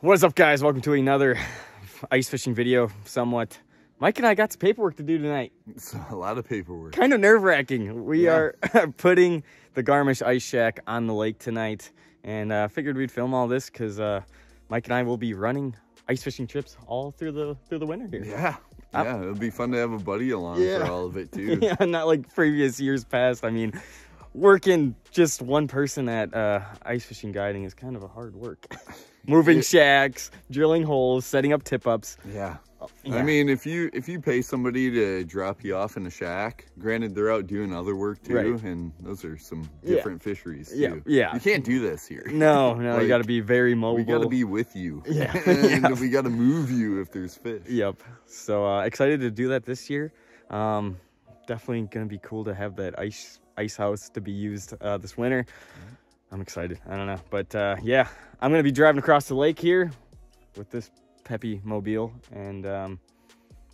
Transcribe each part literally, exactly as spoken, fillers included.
What is up, guys? Welcome to another ice fishing video. Somewhat, Mike and I got some paperwork to do tonight. It's a lot of paperwork. Kind of nerve-wracking. We yeah. are putting the Garmisch Ice Shack on the lake tonight, and uh, figured we'd film all this because uh, Mike and I will be running ice fishing trips all through the through the winter here. Yeah, I'm, yeah, it'll be fun to have a buddy along yeah. for all of it too. Yeah, not like previous years past. I mean, working just one person at uh, ice fishing guiding is kind of a hard work. Moving shacks, drilling holes, setting up tip-ups. Yeah. yeah. I mean, if you if you pay somebody to drop you off in a shack, granted, they're out doing other work, too, right. and those are some different yeah. fisheries, too. Yeah. yeah. You can't do this here. No, no, like, you got to be very mobile. We got to be with you. Yeah. and yeah. we got to move you if there's fish. Yep. So uh, excited to do that this year. Um, definitely going to be cool to have that ice, ice house to be used uh, this winter. Yeah. I'm excited. I don't know. But uh, yeah, I'm going to be driving across the lake here with this peppy mobile. And um,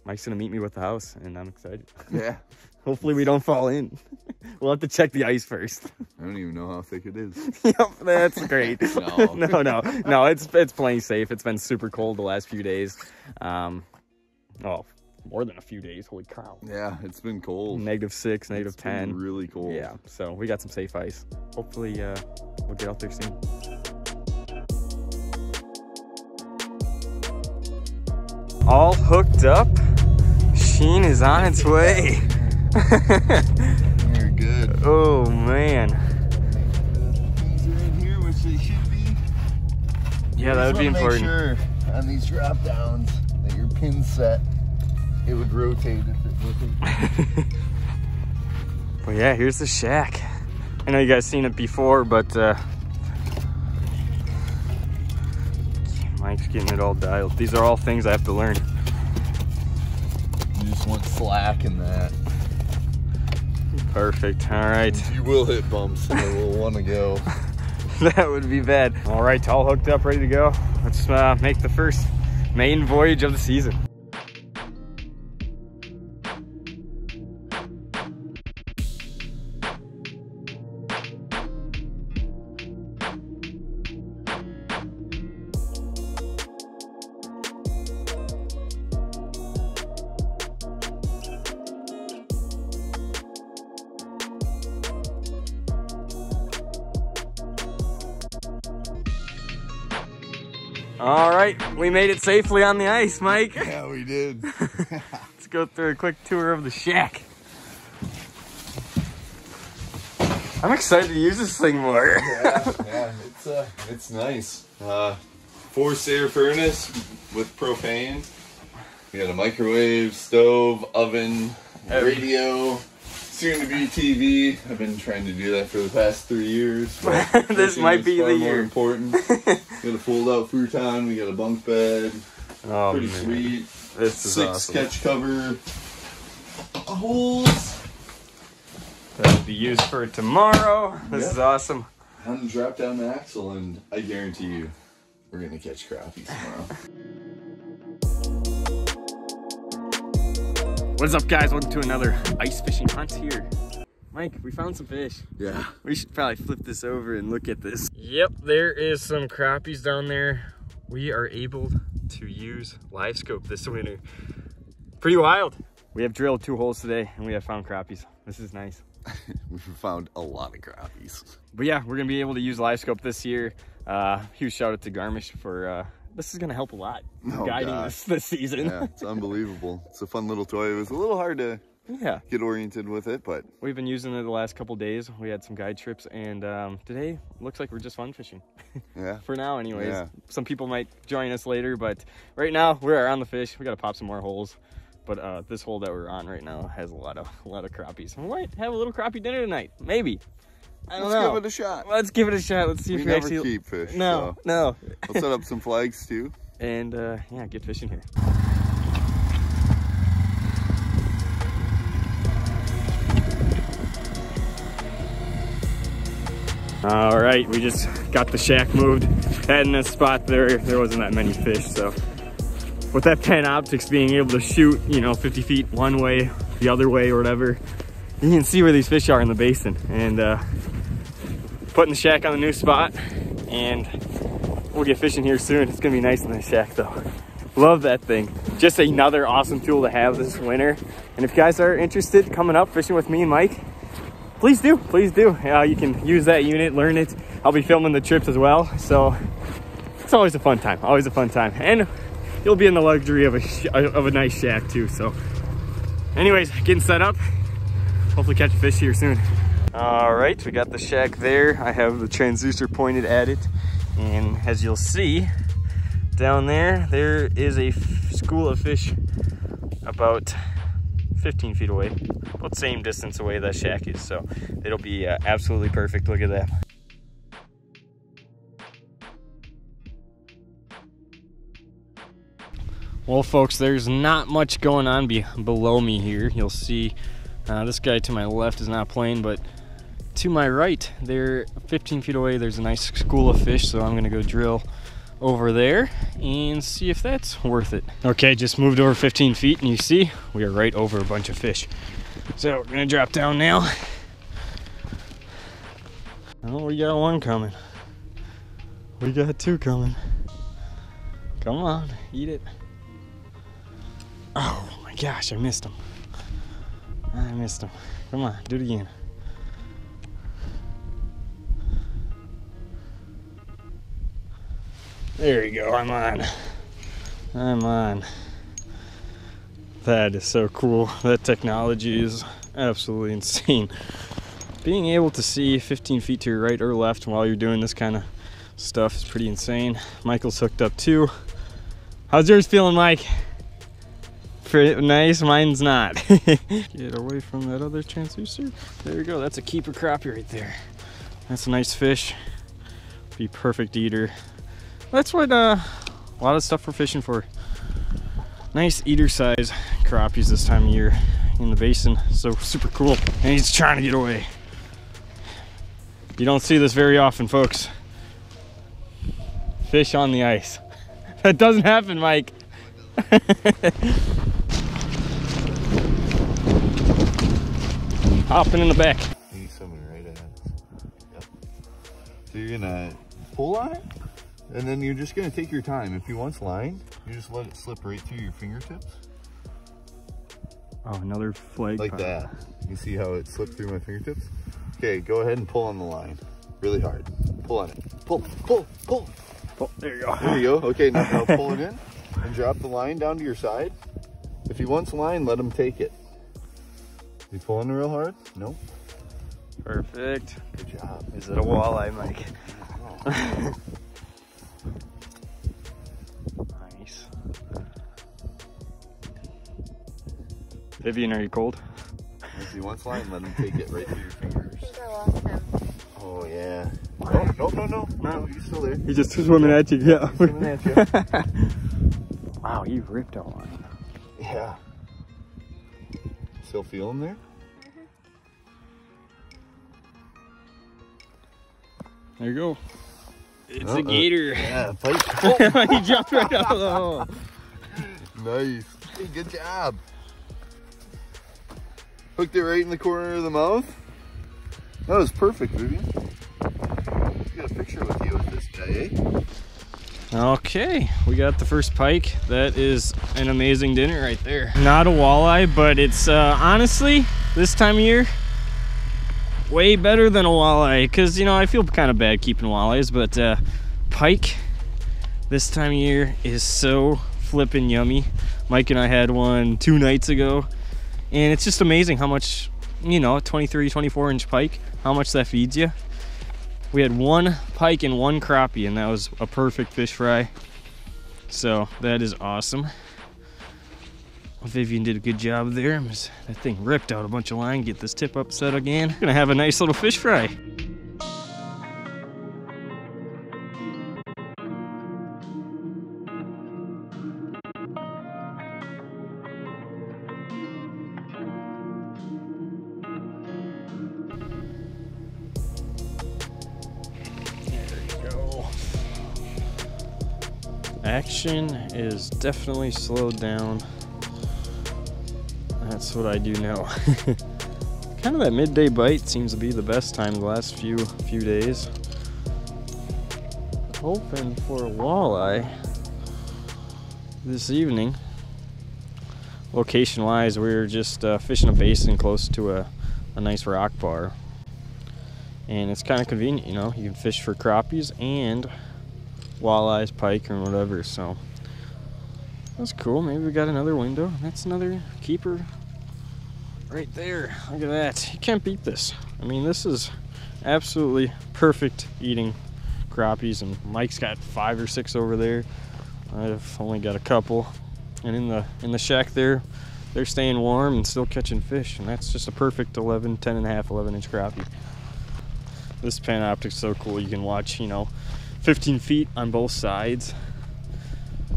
Mike's going to meet me with the house. And I'm excited. Yeah. Hopefully we don't fall in. We'll have to check the ice first. I don't even know how thick it is. Yep, that's great. no. no, no, no. It's it's plenty safe. It's been super cold the last few days. Um, oh, more than a few days. Holy cow. Yeah, it's been cold. Negative six, negative ten. It's been really cold. Yeah, so we got some safe ice. Hopefully uh, we'll get out there soon. All hooked up. Sheen is on its way. You're good. Oh, man. These are in here, which they should be. Yeah, that would be important. Make sure on these drop downs that your pin's set. It would rotate if it wasn't. Well, yeah, here's the shack. I know you guys seen it before, but uh, Mike's getting it all dialed. These are all things I have to learn. You just want slack in that. Perfect. All right. You will hit bumps, and I will want to go. That would be bad. All right, all hooked up, ready to go. Let's uh, make the first main voyage of the season. All right, we made it safely on the ice, Mike. Yeah, we did. Let's go through a quick tour of the shack. I'm excited to use this thing more. yeah, yeah, it's uh, it's nice. Uh, forced air furnace with propane. We got a microwave, stove, oven, radio, soon to be T V. I've been trying to do that for the past three years. This might be the year. More important. We got a fold-out futon. We got a bunk bed. Oh, pretty man. sweet. This is Six awesome. sketch cover holes. That'll be used for tomorrow. This yep. is awesome. I'm gonna drop down the axle, and I guarantee you, we're gonna catch crappies tomorrow. What's up, guys? Welcome to another ice fishing hunt here. Mike, we found some fish. Yeah. We should probably flip this over and look at this. Yep, there is some crappies down there. We are able to use Live Scope this winter. Pretty wild. We have drilled two holes today and we have found crappies. This is nice. We've found a lot of crappies. But yeah, we're gonna be able to use Live Scope this year. Uh, huge shout out to Garmisch for, uh, this is gonna help a lot oh, guiding us this, this season. Yeah, it's unbelievable. It's a fun little toy. It was a little hard to yeah get oriented with it, but we've been using it the last couple days. We had some guide trips, and um today looks like we're just fun fishing. Yeah, for now anyways. Yeah. Some people might join us later, but right now we're on the fish. We got to pop some more holes, but uh this hole that we're on right now has a lot of a lot of crappies. We might have a little crappie dinner tonight, maybe. I don't let's know. Give it a shot. Let's give it a shot. Let's see we if we never actually keep fish. No, so. no. We'll set up some flags too, and uh yeah, get fishing here. All right, we just got the shack moved. Had in this spot there, there wasn't that many fish, so. With that Panoptix being able to shoot, you know, fifty feet one way, the other way, or whatever, you can see where these fish are in the basin. And uh, putting the shack on the new spot, and We'll get fishing here soon. It's gonna be nice in the shack though. Love that thing. Just another awesome tool to have this winter. And if you guys are interested coming up fishing with me and Mike, please do, please do. Uh, you can use that unit, learn it. I'll be filming the trips as well. So it's always a fun time, always a fun time. And you'll be in the luxury of a, of a nice shack too. So anyways, getting set up. Hopefully catch a fish here soon. All right, we got the shack there. I have the transducer pointed at it. And as you'll see, down there, there is a school of fish about fifteen feet away. About same distance away that shack is. So it'll be uh, absolutely perfect. Look at that. Well, folks, there's not much going on be below me here. You'll see uh, this guy to my left is not playing, but to my right, they're fifteen feet away. There's a nice school of fish, so I'm gonna go drill over there and see if that's worth it. Okay, just moved over fifteen feet and you see we are right over a bunch of fish. So we're gonna drop down now. Oh, we got one coming. We got two coming. Come on, eat it. Oh my gosh, I missed him. I missed him. Come on, do it again. There you go, I'm on. I'm on. That is so cool. That technology is absolutely insane. Being able to see fifteen feet to your right or left while you're doing this kind of stuff is pretty insane. Michael's hooked up too. How's yours feeling, Mike? Pretty nice, mine's not. Get away from that other transducer. There you go, that's a keeper crappie right there. That's a nice fish. Be perfect eater. That's what uh, a lot of stuff we're fishing for. Nice eater size crappies this time of year in the basin. So super cool. And he's trying to get away. You don't see this very often, folks. Fish on the ice. That doesn't happen, Mike. Hopping in the back. He's swimming right at us. Yep. So you're gonna pull on it? And then you're just gonna take your time. If you want's line, you just let it slip right through your fingertips. Oh, another flake. Like that. You see how it slipped through my fingertips? Okay, go ahead and pull on the line. Really hard. Pull on it. Pull, pull, pull. Pull. There you go. There you go. Okay, now, now pull it in and drop the line down to your side. If you want's line, let him take it. You pulling real hard? Nope. Perfect. Good job. Is it a walleye, Mike? Oh. Vivian, are you cold? If he wants line, let him take it right through your fingers. I think I lost him. Oh, yeah. Oh, no, no, no, no. No, he's still there. He just swimming at you, yeah. He's swimming at you. Wow, you ripped out one. Yeah. Still feel him there? Mm-hmm. There you go. It's uh-uh. a gator. Yeah, pipe. Oh. He jumped right out of the hole. Nice. Hey, good job. Hooked it right in the corner of the mouth. That was perfect, Vivian. We got a picture with you with this guy, eh? Okay, we got the first pike. That is an amazing dinner right there. Not a walleye, but it's uh, honestly, this time of year, way better than a walleye. Because, you know, I feel kind of bad keeping walleyes, but uh, pike this time of year is so flippin' yummy. Mike and I had one two nights ago. And it's just amazing how much, you know, twenty-three, twenty-four inch pike, how much that feeds you. We had one pike and one crappie, and that was a perfect fish fry. So that is awesome. Vivian did a good job there. That thing ripped out a bunch of line, get this tip upset again. We're gonna have a nice little fish fry. Action is definitely slowed down. That's what I do now. Kind of that midday bite seems to be the best time the last few few days. hoping for a walleye this evening. Location wise, we were just uh, fishing a basin close to a, a nice rock bar, and it's kind of convenient, you know, you can fish for crappies and walleyes, pike, and whatever, so that's cool. Maybe we got another window. That's another keeper right there. Look at that. You can't beat this. I mean, this is absolutely perfect eating crappies, and Mike's got five or six over there. I've only got a couple, and in the in the shack there, they're staying warm and still catching fish, and that's just a perfect eleven, ten and a half, eleven inch crappie. This Panoptix is so cool. You can watch, you know, fifteen feet on both sides.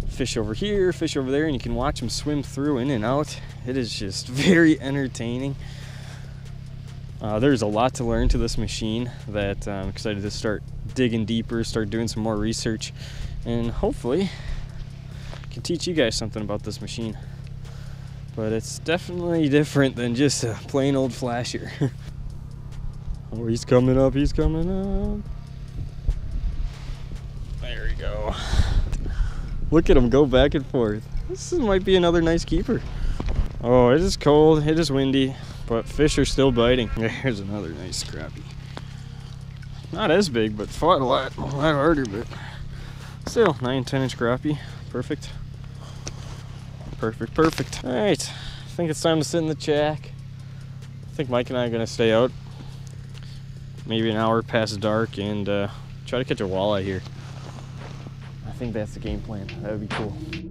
Fish over here, fish over there, and you can watch them swim through, in and out. It is just very entertaining. Uh, there's a lot to learn to this machine that I'm excited to start digging deeper, start doing some more research, and hopefully can teach you guys something about this machine. But it's definitely different than just a plain old flasher. Oh, he's coming up, he's coming up. There we go. Look at him go back and forth. This might be another nice keeper. Oh, it is cold, it is windy, but fish are still biting. There's another nice crappie. Not as big, but fought a lot, a lot harder, but still, nine, ten inch crappie. Perfect. Perfect, perfect. All right, I think it's time to sit in the shack. I think Mike and I are gonna stay out maybe an hour past dark and uh, try to catch a walleye here. I think that's the game plan. That would be cool.